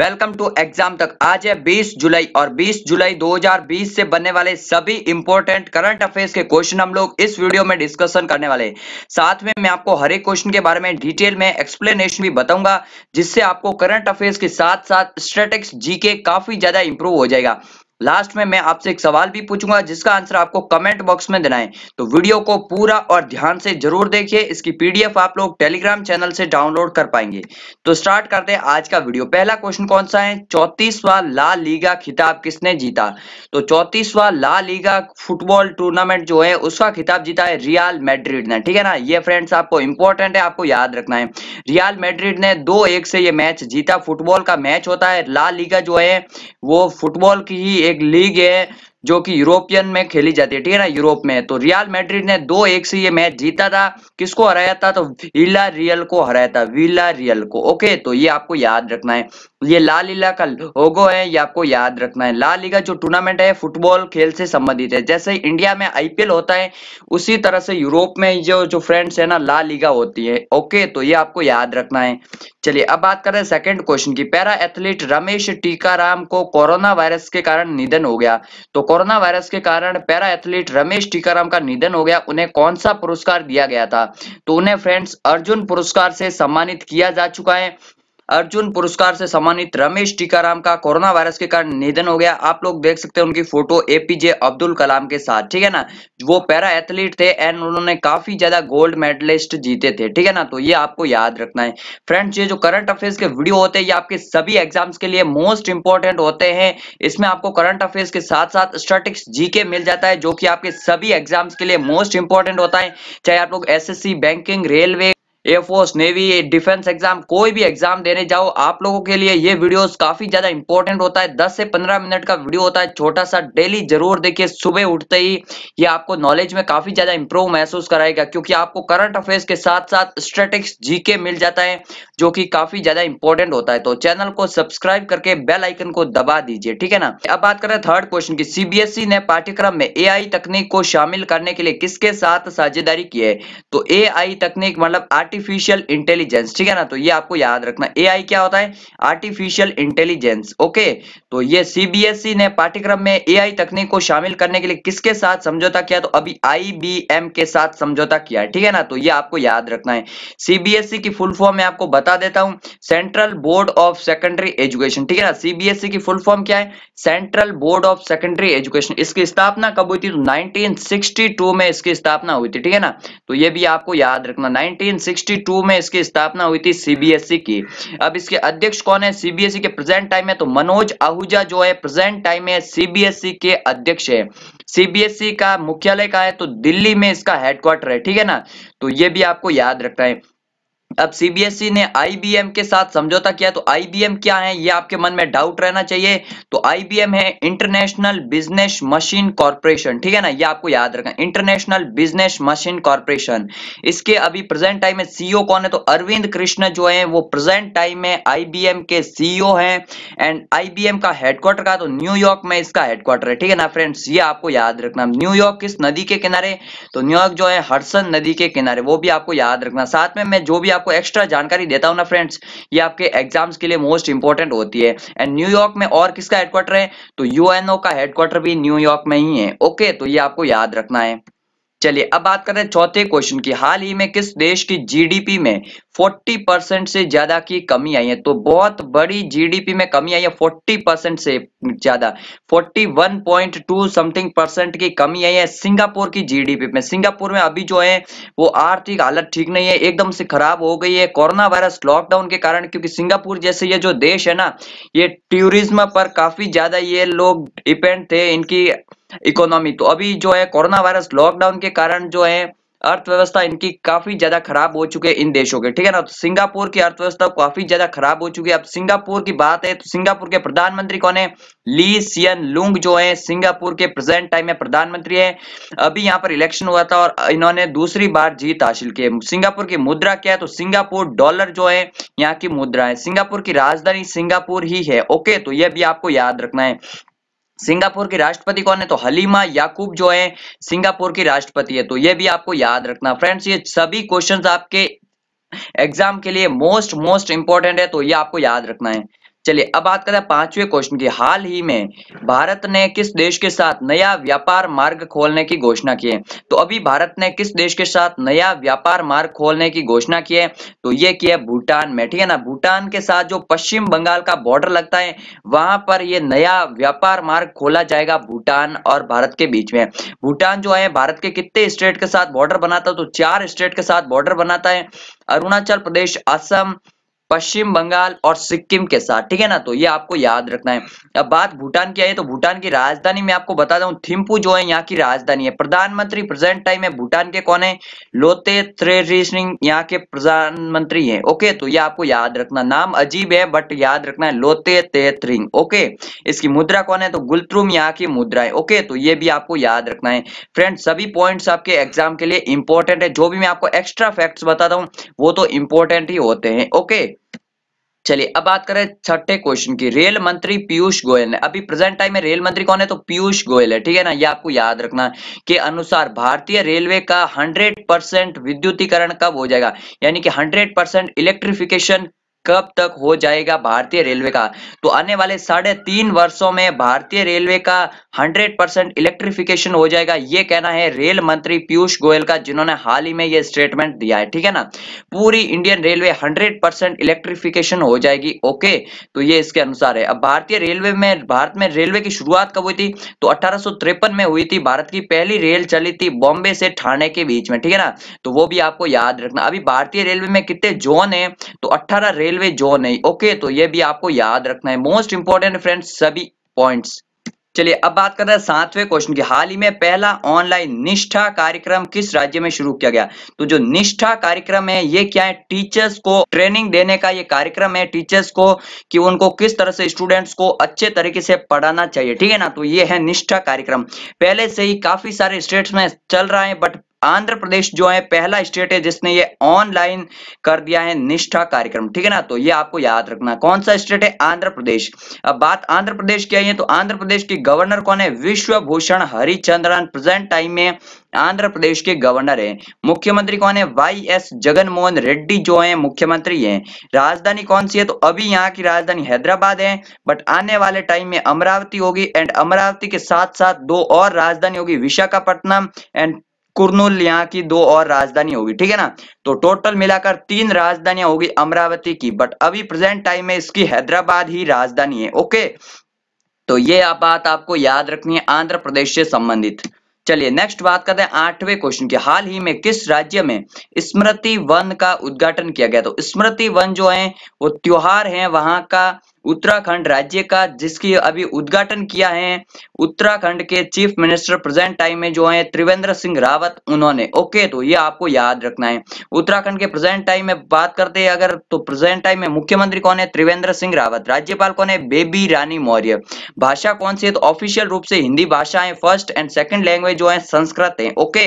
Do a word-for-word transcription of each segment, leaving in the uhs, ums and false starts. Welcome to exam तक। आज है बीस जुलाई और बीस जुलाई दो हज़ार बीस से बनने वाले सभी इंपॉर्टेंट करंट अफेयर्स के क्वेश्चन हम लोग इस वीडियो में डिस्कशन करने वाले हैं। साथ में मैं आपको हर एक क्वेश्चन के बारे में डिटेल में एक्सप्लेनेशन भी बताऊंगा, जिससे आपको करंट अफेयर्स के साथ साथ स्टैटिस्टिक्स जीके काफी ज्यादा इंप्रूव हो जाएगा। लास्ट में मैं आपसे एक सवाल भी पूछूंगा जिसका आंसर आपको कमेंट बॉक्स में देना है। तो वीडियो को पूरा और ध्यान से जरूर देखिए। इसकी पीडीएफ आप लोग टेलीग्राम चैनल से डाउनलोड कर पाएंगे। तो स्टार्ट करते हैं आज का वीडियो। पहला क्वेश्चन कौन सा है? चौंतीसवां ला लीगा खिताब किसने जीता? तो चौंतीसवां ला लीगा फुटबॉल टूर्नामेंट जो है उसका खिताब जीता है रियल मैड्रिड ने। ठीक है ना, ये फ्रेंड्स आपको इंपॉर्टेंट है, आपको याद रखना है। रियल मैड्रिड ने दो एक से ये मैच जीता। फुटबॉल का मैच होता है। ला लीगा जो है वो फुटबॉल की ही एक लीग है जो कि यूरोपियन में खेली जाती है, ठीक है ना, यूरोप में। तो रियल मैड्रिड ने दो एक से ये मैच जीता था। किसको हराया था? तो विला रियल को हराया था, विला रियल को। ओके, तो ये आपको याद रखना है। ये ला लीगा का लोगो है, ये आपको याद रखना है। ला लीगा जो टूर्नामेंट है फुटबॉल खेल से संबंधित है। जैसे इंडिया में आईपीएल होता है उसी तरह से यूरोप में जो जो फ्रेंड्स है ना ला लीगा होती है। ओके, तो ये आपको याद रखना है। चलिए अब बात करें सेकंड क्वेश्चन की। पैरा एथलीट रमेश टिकाराम को कोरोना वायरस के कारण निधन हो गया। तो कोरोना वायरस के कारण पैरा एथलीट रमेश टिकाराम का निधन हो गया। उन्हें कौन सा पुरस्कार दिया गया था? तो उन्हें फ्रेंड्स अर्जुन पुरस्कार से सम्मानित किया जा चुका है। अर्जुन पुरस्कार से सम्मानित रमेश टिकाराम का कोरोना वायरस के कारण निधन हो गया। आप लोग देख सकते हैं उनकी फोटो एपीजे अब्दुल कलाम के साथ, ठीक है ना। वो पैरा एथलीट थे एंड उन्होंने काफी ज्यादा गोल्ड मेडलिस्ट जीते थे, ठीक है ना। तो ये आपको याद रखना है। फ्रेंड्स ये जो करंट अफेयर्स के वीडियो होते हैं ये आपके सभी एग्जाम्स के लिए मोस्ट इंपॉर्टेंट होते हैं। इसमें आपको करंट अफेयर्स के साथ साथ स्टैटिस्टिक्स जीके मिल जाता है जो कि आपके सभी एग्जाम्स के लिए मोस्ट इंपॉर्टेंट होता है। चाहे आप लोग S S C, banking, railway, air force, navy, defence exam, कोई भी एग्जाम देने जाओ, आप लोगों के लिए ये वीडियोस काफी ज्यादा इंपॉर्टेंट होता है। दस से पंद्रह मिनट का वीडियो होता है, छोटा सा, डेली जरूर देखिए। सुबह उठते ही ये आपको नॉलेज में काफी ज्यादा इंप्रूव महसूस कराएगा, क्योंकि आपको करंट अफेयर्स के साथ साथ स्टैटिस्टिक्स जीके मिल जाता है जो कि काफी ज्यादा इंपॉर्टेंट होता है। तो चैनल को सब्सक्राइब करके बेल आइकन को दबा दीजिए, ठीक है ना। अब बात करें थर्ड क्वेश्चन की। सीबीएसई ने पाठ्यक्रम में एआई तकनीक को शामिल करने के लिए किसके साथ साझेदारी की है? तो एआई तकनीक मतलब आर्टिफिशियल इंटेलिजेंस, ठीक है ना। तो ये आपको याद रखना। एआई क्या होता है? Artificial intelligence. ओके, तो ये सीबीएसई ने पाठ्यक्रम में एआई तकनीक को शामिल करने के लिए किसके साथ समझौता किया? तो अभी आईबीएम के साथ समझौता किया, ठीक है ना। तो ये आपको याद रखना है। सीबीएसई की फुल फॉर्म मैं आपको बता देता हूं, central board of secondary education, ठीक है ना। सीबीएसई की फुल फॉर्म क्या है? Central board of secondary education. इसकी स्थापना कब हुई थी? तो नाइनटीन सिक्सटी टू में इसकी स्थापना हुई थी, ठीक है ना। तो ये भी आपको याद रखना, नाइनटीन सिक्सटी टू में इसकी स्थापना हुई थी सीबीएसई की। अब इसके अध्यक्ष कौन है सीबीएसई के प्रेजेंट टाइम में? तो मनोज आहूजा जो है प्रेजेंट टाइम में सीबीएसई के अध्यक्ष है। सीबीएसई का मुख्यालय कहाँ है? तो दिल्ली में इसका हेडक्वार्टर है, ठीक है ना। तो ये भी आपको याद रखना है। अब सीबीएसई ने आईबीएम के साथ समझौता किया। तो आईबीएम क्या है ये आपके मन में डाउट रहना चाहिए। तो आईबीएम है इंटरनेशनल बिजनेस मशीन कॉर्पोरेशन, ठीक है ना, ये आपको याद रखना, इंटरनेशनल बिजनेस मशीन कॉर्पोरेशन। इसके अभी प्रेजेंट टाइम में सीईओ कौन है? तो अरविंद कृष्ण जो है वो प्रेजेंट टाइम में आईबीएम के सीईओ है। एंड आईबीएम का हेडक्वार्टर का तो न्यूयॉर्क में इसका हेडक्वार्टर है, ठीक है ना। फ्रेंड्स ये आपको याद रखना। न्यूयॉर्क किस नदी के किनारे? तो न्यूयॉर्क जो है हडसन नदी के किनारे, वो भी आपको याद रखना। साथ में मैं जो भी आपको एक्स्ट्रा जानकारी देता हूं ना फ्रेंड्स, ये आपके एग्जाम्स के लिए मोस्ट इंपॉर्टेंट होती है। एंड न्यूयॉर्क में और किसका हेडक्वार्टर है? तो यूएनओ का हेडक्वार्टर भी न्यूयॉर्क में ही है। ओके, तो ये आपको याद रखना है। चलिए अब बात कर रहे हैं चौथे क्वेश्चन की। हाल ही में किस देश की जीडीपी में चालीस परसेंट से ज्यादा की कमी आई है? तो बहुत बड़ी जीडीपी में कमी आई है, चालीस परसेंट से ज्यादा, इकतालीस पॉइंट दो समथिंग परसेंट की कमी आई है सिंगापुर की जीडीपी में। सिंगापुर में अभी जो है वो आर्थिक हालत ठीक नहीं है, एकदम से खराब हो गई है कोरोना वायरस लॉकडाउन के कारण। क्योंकि सिंगापुर जैसे ये जो देश है ना, ये टूरिज्म पर काफी ज्यादा ये लोग डिपेंड थे, इनकी इकोनॉमी। तो अभी जो है कोरोना वायरस लॉकडाउन के कारण जो है अर्थव्यवस्था इनकी काफी ज्यादा खराब हो चुकी है इन देशों के, ठीक है ना। तो सिंगापुर की अर्थव्यवस्था काफी ज्यादा खराब हो चुकी है। अब सिंगापुर की बात है तो सिंगापुर के प्रधानमंत्री कौन है? ली सियन लुंग जो है सिंगापुर के प्रेजेंट टाइम में प्रधानमंत्री है। अभी यहाँ पर इलेक्शन हुआ था और इन्होंने दूसरी बार जीत हासिल की। सिंगापुर की मुद्रा क्या है? तो सिंगापुर डॉलर जो है यहाँ की मुद्रा है। सिंगापुर की राजधानी सिंगापुर ही है। ओके, तो यह भी आपको याद रखना है। सिंगापुर की राष्ट्रपति कौन है? तो हलीमा याकूब जो है सिंगापुर की राष्ट्रपति है। तो ये भी आपको याद रखना। फ्रेंड्स ये सभी क्वेश्चंस आपके एग्जाम के लिए मोस्ट मोस्ट इंपॉर्टेंट है, तो ये आपको याद रखना है। चलिए अब बात करते हैं पांचवें क्वेश्चन की। हाल ही में भारत ने किस देश के साथ नया व्यापार मार्ग खोलने की घोषणा की है? तो अभी भारत ने किस देश के साथ नया व्यापार मार्ग खोलने की घोषणा की है? तो ये किया भूटान में, ठीक है ना। भूटान के साथ जो पश्चिम बंगाल का बॉर्डर लगता है वहां पर ये नया व्यापार मार्ग खोला जाएगा भूटान और भारत के बीच में। भूटान जो है भारत के कितने स्टेट के साथ बॉर्डर बनाता है? तो चार स्टेट के साथ बॉर्डर बनाता है, अरुणाचल प्रदेश, असम, पश्चिम बंगाल और सिक्किम के साथ, ठीक है ना। तो ये आपको याद रखना है। अब बात भूटान की आई तो भूटान की राजधानी में आपको बता दूं थिम्पू जो है यहाँ की राजधानी है। प्रधानमंत्री प्रेजेंट टाइम में भूटान के कौन है? लोते तेरिशिंग यहाँ के प्रधानमंत्री हैं। ओके, तो ये आपको याद रखना। नाम अजीब है बट याद रखना है, लोते तेरिशिंग। ओके, इसकी मुद्रा कौन है? तो गुलतुम यहाँ की मुद्रा है। ओके, तो ये भी आपको याद रखना है। फ्रेंड्स, सभी पॉइंट्स आपके एग्जाम के लिए इंपॉर्टेंट है। जो भी मैं आपको एक्स्ट्रा फैक्ट्स बताता हूँ वो तो इंपॉर्टेंट ही होते हैं। ओके, चलिए अब बात करें छठे क्वेश्चन की। रेल मंत्री पीयूष गोयल ने, अभी प्रेजेंट टाइम में रेल मंत्री कौन है? तो पीयूष गोयल है, ठीक है ना। ये आपको याद रखना के अनुसार भारतीय रेलवे का सौ परसेंट विद्युतीकरण कब हो जाएगा, यानी कि सौ परसेंट इलेक्ट्रिफिकेशन कब तक हो जाएगा भारतीय रेलवे का? तो आने वाले साढ़े तीन वर्षों में भारतीय रेलवे का सौ परसेंट इलेक्ट्रिफिकेशन हो जाएगा, ये कहना है रेल मंत्री पीयूष गोयल का, जिन्होंने हाल ही में ये स्टेटमेंट दिया है, ठीक है ना। पूरी इंडियन रेलवे सौ परसेंट इलेक्ट्रिफिकेशन हो जाएगी। ओके, तो ये इसके अनुसार है। अब भारतीय रेलवे में, भारत में रेलवे की शुरुआत कब हुई थी? तो अठारह सौ तिरपन में हुई थी। भारत की पहली रेल चली थी बॉम्बे से ठाणे के बीच में, ठीक है ना। तो वो भी आपको याद रखना। अभी भारतीय रेलवे में कितने जोन है? तो अट्ठारह रेल रेलवे जोन है। ओके, तो ये भी आपको याद रखना है। मोस्ट इंपोर्टेंट फ्रेंड्स सभी पॉइंट्स। चलिए अब बात करते हैं सातवें क्वेश्चन की। हाल ही में पहला ऑनलाइन निष्ठा कार्यक्रम किस राज्य में शुरू किया गया? तो जो निष्ठा कार्यक्रम है ये क्या है? टीचर्स को ट्रेनिंग देने का ये कार्यक्रम है, टीचर्स को, कि उनको किस तरह से स्टूडेंट्स को अच्छे तरीके से पढ़ाना चाहिए, ठीक है ना। तो ये है निष्ठा कार्यक्रम। पहले से ही काफी सारे स्टेट्स में चल रहा है बट आंध्र प्रदेश जो है पहला स्टेट है जिसने ये ऑनलाइन कर दिया है निष्ठा कार्यक्रम, ठीक है ना। तो ये आपको याद रखना। कौन सा स्टेट है? आंध्र प्रदेश। अब बात आंध्र प्रदेश की आई है तो आंध्र प्रदेश के गवर्नर कौन है? विश्वभूषण हरिचंद्रन प्रेजेंट टाइम में आंध्र प्रदेश के गवर्नर हैं। मुख्यमंत्री कौन है? वाई एस जगनमोहन रेड्डी जो है मुख्यमंत्री हैं। राजधानी कौन सी है? तो अभी यहाँ की राजधानी हैदराबाद है बट आने वाले टाइम में अमरावती होगी, एंड अमरावती के साथ साथ दो और राजधानी होगी, विशाखापट्टनम एंड कुर्नूल, यहाँ की दो और राजधानी होगी, ठीक है ना। तो टोटल मिलाकर तीन राजधानियां होगी अमरावती की, बट अभी प्रेजेंट टाइम में इसकी हैदराबाद ही राजधानी है। ओके, तो ये बात आपको याद रखनी है आंध्र प्रदेश से संबंधित। चलिए नेक्स्ट बात करते हैं आठवें क्वेश्चन की। हाल ही में किस राज्य में स्मृति वन का उद्घाटन किया गया? तो स्मृति वन जो है वो त्योहार है वहां का, उत्तराखंड राज्य का, जिसकी अभी उद्घाटन किया है उत्तराखंड के चीफ मिनिस्टर प्रेजेंट टाइम में जो है त्रिवेंद्र सिंह रावत, उन्होंने। ओके, तो ये आपको याद रखना है। उत्तराखंड के प्रेजेंट टाइम में बात करते हैं अगर, तो प्रेजेंट टाइम में मुख्यमंत्री कौन है? त्रिवेंद्र सिंह रावत। राज्यपाल कौन है? बेबी रानी मौर्य। भाषा कौन सी है? तो ऑफिशियल रूप से हिंदी भाषा है फर्स्ट, एंड सेकेंड लैंग्वेज जो है संस्कृत है। ओके,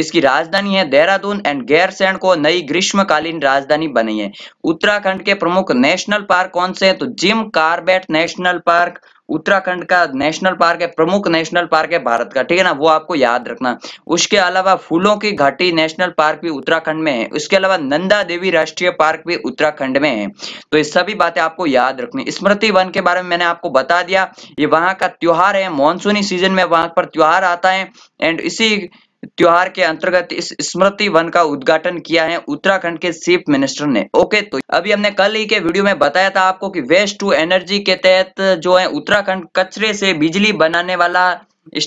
इसकी राजधानी है देहरादून, एंड गैरसैंण को नई ग्रीष्मकालीन राजधानी बनी है। उत्तराखंड के प्रमुख नेशनल पार्क कौन से है? तो Jim Corbett national park Uttarakhand का नेशनल पार्क है, प्रमुख नेशनल पार्क है भारत का, ठीक है ना। वो आपको याद रखना। उसके अलावा फूलों की घाटी नेशनल पार्क भी उत्तराखंड में है। उसके अलावा नंदा देवी राष्ट्रीय पार्क भी उत्तराखंड में है। तो ये सभी बातें आपको याद रखनी। स्मृति वन के बारे में मैंने आपको बता दिया, ये वहां का त्योहार है, मानसूनी सीजन में वहां पर त्योहार आता है, एंड इसी त्योहार के अंतर्गत इस स्मृति वन का उद्घाटन किया है उत्तराखंड के चीफ मिनिस्टर ने। ओके, तो अभी हमने कल ही के वीडियो में बताया था आपको कि वेस्ट टू एनर्जी के तहत जो है उत्तराखंड कचरे से बिजली बनाने वाला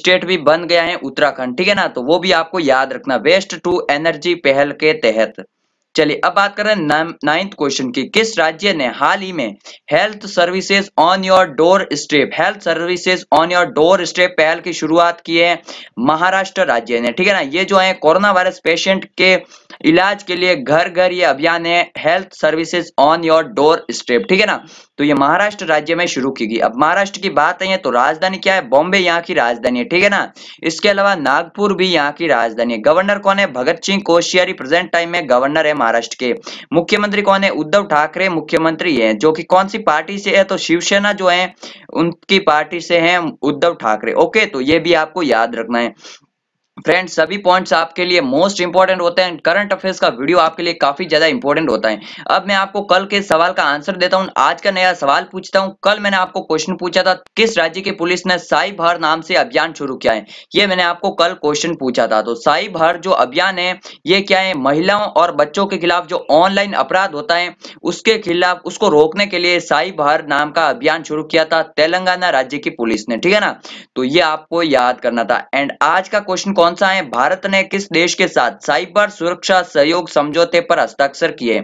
स्टेट भी बन गया है उत्तराखंड, ठीक है ना। तो वो भी आपको याद रखना, वेस्ट टू एनर्जी पहल के तहत। चलिए अब बात करें नाइन्थ क्वेश्चन की। किस राज्य ने हाल ही में health services on your doorstep, health services on your doorstep पहल की शुरुआत की है? महाराष्ट्र राज्य ने, ठीक है ना। ये जो है कोरोना वायरस पेशेंट के इलाज के लिए घर घर ये अभियान है, health services on your doorstep, ठीक है ना। तो ये महाराष्ट्र राज्य में शुरू की गई। अब महाराष्ट्र की बात है तो राजधानी क्या है? बॉम्बे यहाँ की राजधानी है, ठीक है ना। इसके अलावा नागपुर भी यहाँ की राजधानी है। गवर्नर कौन है? भगत सिंह कोश्यारी प्रेजेंट टाइम में गवर्नर है महाराष्ट्र के। मुख्यमंत्री कौन है? उद्धव ठाकरे मुख्यमंत्री हैं, जो कि कौन सी पार्टी से है? तो शिवसेना जो है उनकी पार्टी से है उद्धव ठाकरे। ओके, तो ये भी आपको याद रखना है। फ्रेंड्स सभी पॉइंट्स आपके लिए मोस्ट इंपॉर्टेंट होते हैं। करंट अफेयर्स का वीडियो आपके लिए काफी ज्यादा इंपॉर्टेंट होता है। अब मैं आपको कल के सवाल का आंसर देता हूं, आज का नया सवाल पूछता हूं। कल मैंने आपको क्वेश्चन पूछा था, किस राज्य की पुलिस ने साई भार नाम से अभियान शुरू किया है, ये मैंने आपको कल क्वेश्चन पूछा था। तो साई भार जो अभियान है ये क्या है, महिलाओं और बच्चों के खिलाफ जो ऑनलाइन अपराध होता है उसके खिलाफ, उसको रोकने के लिए साई भार नाम का अभियान शुरू किया था तेलंगाना राज्य की पुलिस ने, ठीक है ना। तो ये आपको याद करना था। एंड आज का क्वेश्चन कौन सा है, भारत ने किस देश के साथ साइबर सुरक्षा सहयोग समझौते पर हस्ताक्षर किए।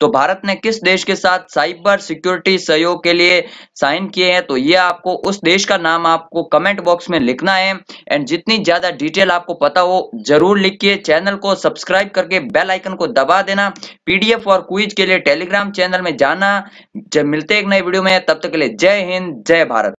तो भारत ने किस देश के साथ साइबर सिक्योरिटी सहयोग के लिए साइन किए हैं, तो ये आपको उस देश का नाम आपको कमेंट बॉक्स में लिखना है। एंड जितनी ज्यादा डिटेल आपको पता हो जरूर लिखिए। चैनल को सब्सक्राइब करके बेल आइकन को दबा देना। पीडीएफ और क्विज के लिए टेलीग्राम चैनल में जाना। मिलते एक नए वीडियो में, तब तक के लिए जय हिंद जय भारत।